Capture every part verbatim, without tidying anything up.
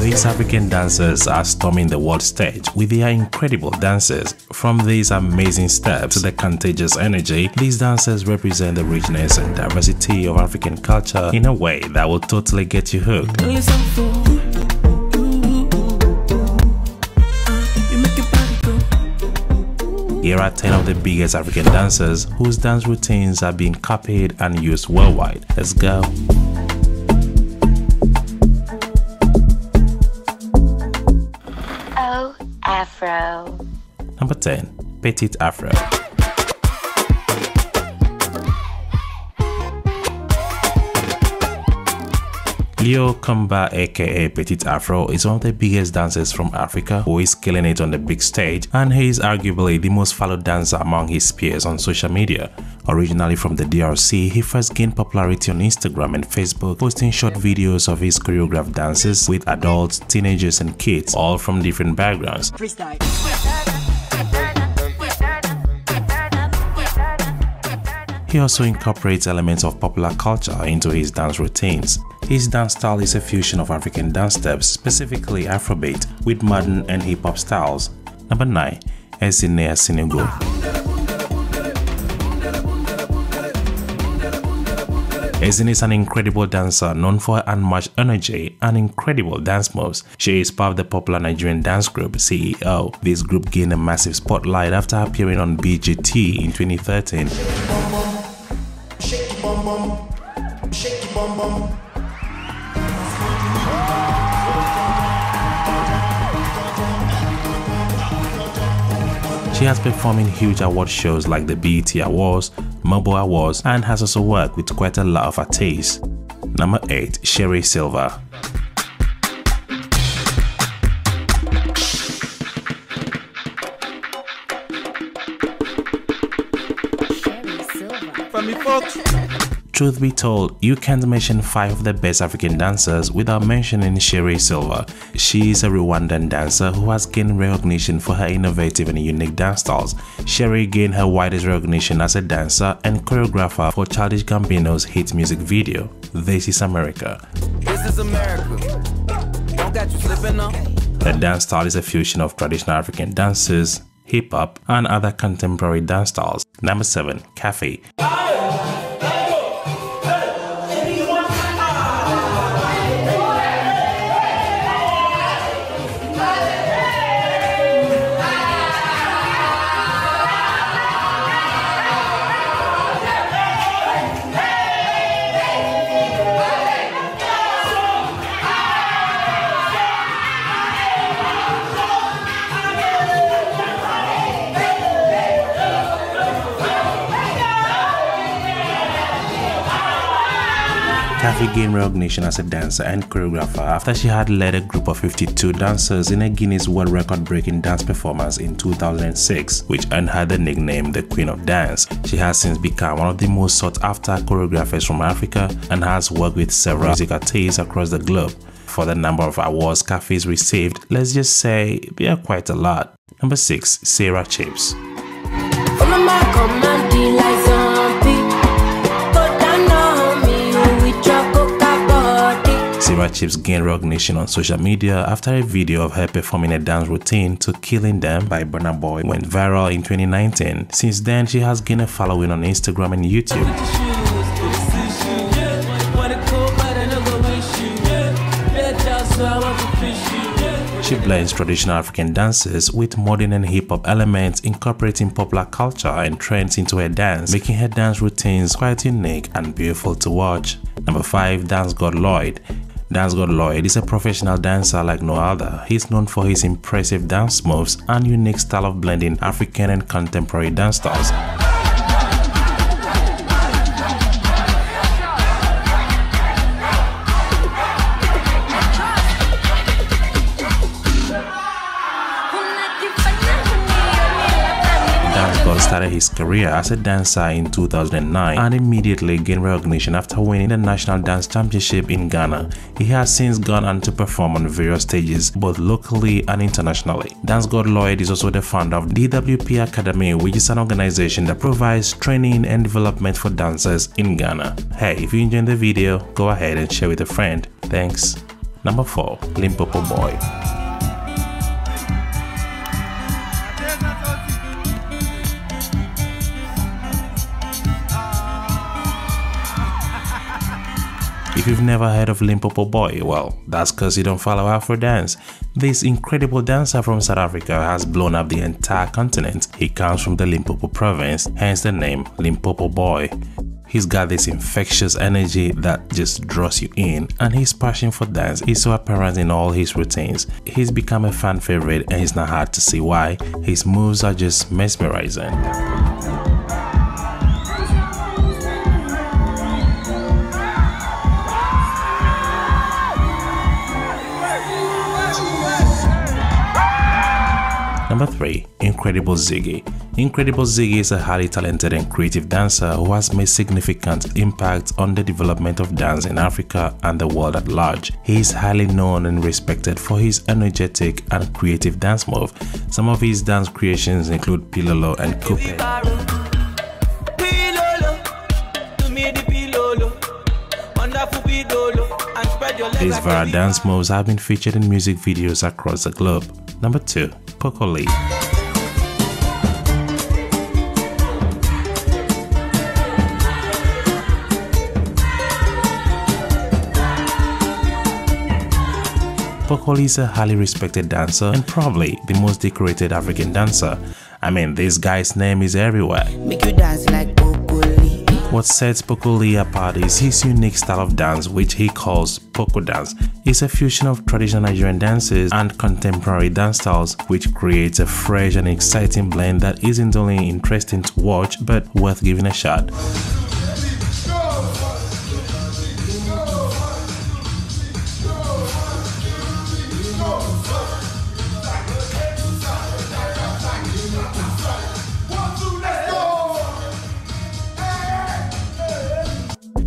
These African dancers are storming the world stage with their incredible dances. From these amazing steps to the contagious energy, these dancers represent the richness and diversity of African culture in a way that will totally get you hooked. Here are ten of the biggest African dancers whose dance routines are being copied and used worldwide. Let's go! Oh, Afro. Number ten. Petit Afro. Leo Kamba, aka Petit Afro, is one of the biggest dancers from Africa who is killing it on the big stage, and he is arguably the most followed dancer among his peers on social media. Originally from the D R C, he first gained popularity on Instagram and Facebook, posting short videos of his choreographed dances with adults, teenagers and kids, all from different backgrounds. Freestyle. He also incorporates elements of popular culture into his dance routines. His dance style is a fusion of African dance steps, specifically Afrobeat, with modern and hip-hop styles. Number nine. Esinea Sinegbo. Esinea is an incredible dancer known for her unmatched energy and incredible dance moves. She is part of the popular Nigerian dance group C E O. This group gained a massive spotlight after appearing on B G T in twenty thirteen. She has performed in huge award shows like the B E T Awards, Mobile Awards, and has also worked with quite a lot of artists. Number eight. Sherrie Silver. Truth be told, you can't mention five of the best African dancers without mentioning Sherrie Silver. She is a Rwandan dancer who has gained recognition for her innovative and unique dance styles. Sherrie gained her widest recognition as a dancer and choreographer for Childish Gambino's hit music video, This Is America. This is America. Don't get you slipping up. The dance style is a fusion of traditional African dances, hip-hop, and other contemporary dance styles. Number seven. Kaffy. Kaffy gained recognition as a dancer and choreographer after she had led a group of fifty-two dancers in a Guinness World Record-breaking dance performance in two thousand six, which earned her the nickname the Queen of Dance. She has since become one of the most sought-after choreographers from Africa and has worked with several music artists across the globe. For the number of awards Kaffy's received, let's just say they are quite a lot. Number six. Sarah Chips. Sarah Chips gained recognition on social media after a video of her performing a dance routine to Killing Them by Burna Boy went viral in twenty nineteen. Since then, she has gained a following on Instagram and YouTube. She blends traditional African dances with modern and hip-hop elements, incorporating popular culture and trends into her dance, making her dance routines quite unique and beautiful to watch. Number five. Dance God Lloyd. Dance God Lloyd is a professional dancer like no other. He is known for his impressive dance moves and unique style of blending African and contemporary dance styles. Dance God started his career career as a dancer in two thousand nine and immediately gained recognition after winning the National Dance Championship in Ghana. He has since gone on to perform on various stages both locally and internationally. Dance God Lloyd is also the founder of D W P Academy, which is an organization that provides training and development for dancers in Ghana. Hey, if you enjoyed the video, go ahead and share with a friend. Thanks. Number four. Limpopo Boy. If you've never heard of Limpopo Boy, well, that's cause you don't follow Afro dance. This incredible dancer from South Africa has blown up the entire continent. He comes from the Limpopo province, hence the name Limpopo Boy. He's got this infectious energy that just draws you in, and his passion for dance is so apparent in all his routines. He's become a fan favorite and it's not hard to see why. His moves are just mesmerizing. Number three. Incredible Ziggy. Incredible Ziggy is a highly talented and creative dancer who has made significant impact on the development of dance in Africa and the world at large. He is highly known and respected for his energetic and creative dance moves. Some of his dance creations include Pilolo and Coupe. These varied dance moves have been featured in music videos across the globe. Number two. Poco Lee. Poco Lee is a highly respected dancer and probably the most decorated African dancer. I mean, this guy's name is everywhere. Make you dance like Poco Lee. What sets Poco Lee apart is his unique style of dance, which he calls Poco Dance. It's a fusion of traditional Nigerian dances and contemporary dance styles, which creates a fresh and exciting blend that isn't only interesting to watch but worth giving a shot.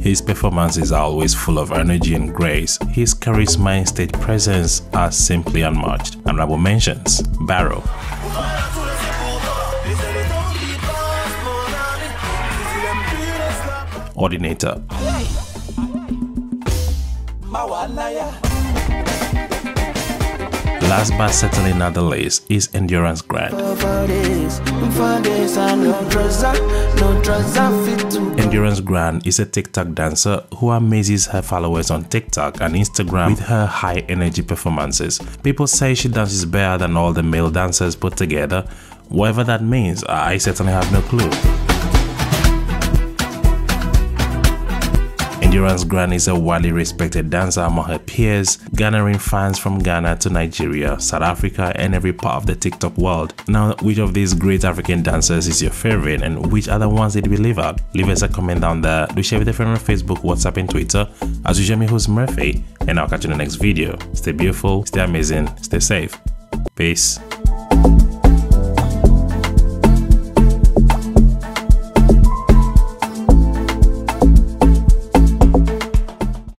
His performances are always full of energy and grace. His charisma and stage presence are simply unmatched. Honorable mentions: Barrow. Ordinator. Last but certainly not the least is Endurance Grand. Endurance Grand is a TikTok dancer who amazes her followers on TikTok and Instagram with her high energy performances. People say she dances better than all the male dancers put together. Whatever that means, I certainly have no clue. Endurance Grand is a widely respected dancer among her peers, garnering fans from Ghana to Nigeria, South Africa, and every part of the TikTok world. Now, which of these great African dancers is your favorite, and which other ones did we leave out? Leave us a comment down there. Do share with a friend on Facebook, WhatsApp, and Twitter. As usual, me host Murphy, and I'll catch you in the next video. Stay beautiful, stay amazing, stay safe. Peace.